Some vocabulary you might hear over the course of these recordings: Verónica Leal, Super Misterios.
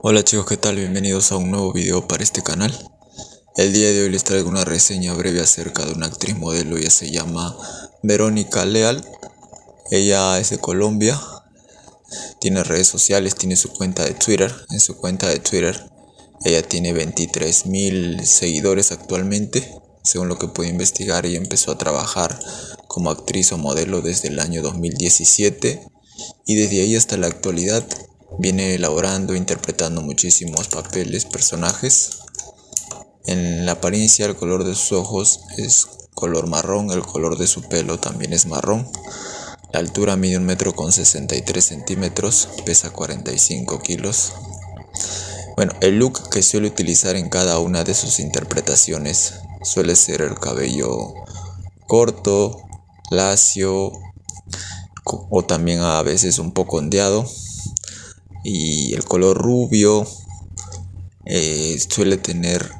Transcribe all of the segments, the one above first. Hola chicos, ¿qué tal? Bienvenidos a un nuevo video para este canal. El día de hoy les traigo una reseña breve acerca de una actriz modelo. Ella se llama Verónica Leal. Ella es de Colombia. Tiene redes sociales, tiene su cuenta de Twitter. En su cuenta de Twitter ella tiene 23.000 seguidores actualmente. Según lo que pude investigar, ella empezó a trabajar como actriz o modelo desde el año 2017. Y desde ahí hasta la actualidad viene elaborando, interpretando muchísimos papeles, personajes. En la apariencia, el color de sus ojos es color marrón, el color de su pelo también es marrón. La altura mide 1,63 m, pesa 45 kilos. Bueno, el look que suele utilizar en cada una de sus interpretaciones suele ser el cabello corto, lacio o también a veces un poco ondeado. Y el color rubio, suele tener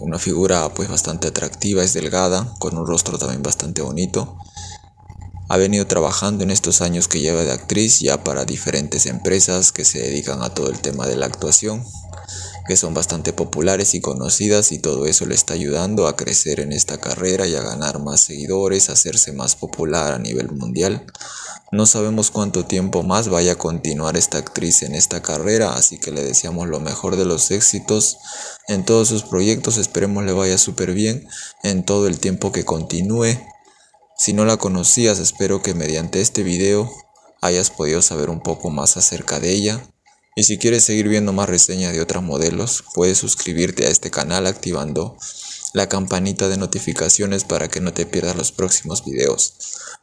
una figura pues bastante atractiva, es delgada, con un rostro también bastante bonito. Ha venido trabajando en estos años que lleva de actriz ya para diferentes empresas que se dedican a todo el tema de la actuación, que son bastante populares y conocidas, y todo eso le está ayudando a crecer en esta carrera y a ganar más seguidores, a hacerse más popular a nivel mundial. No sabemos cuánto tiempo más vaya a continuar esta actriz en esta carrera, así que le deseamos lo mejor de los éxitos en todos sus proyectos. Esperemos le vaya súper bien en todo el tiempo que continúe. Si no la conocías, espero que mediante este video hayas podido saber un poco más acerca de ella. Y si quieres seguir viendo más reseñas de otras modelos, puedes suscribirte a este canal activando la campanita de notificaciones para que no te pierdas los próximos videos.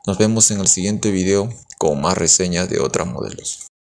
Nos vemos en el siguiente video con más reseñas de otras modelos.